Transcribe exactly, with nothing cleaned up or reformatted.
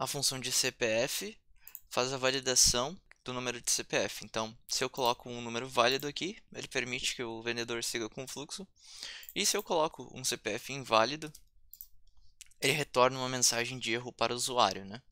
a função de C P F faz a validação do número de C P F. Então, se eu coloco um número válido aqui, ele permite que o vendedor siga com o fluxo. E se eu coloco um C P F inválido, ele retorna uma mensagem de erro para o usuário, né?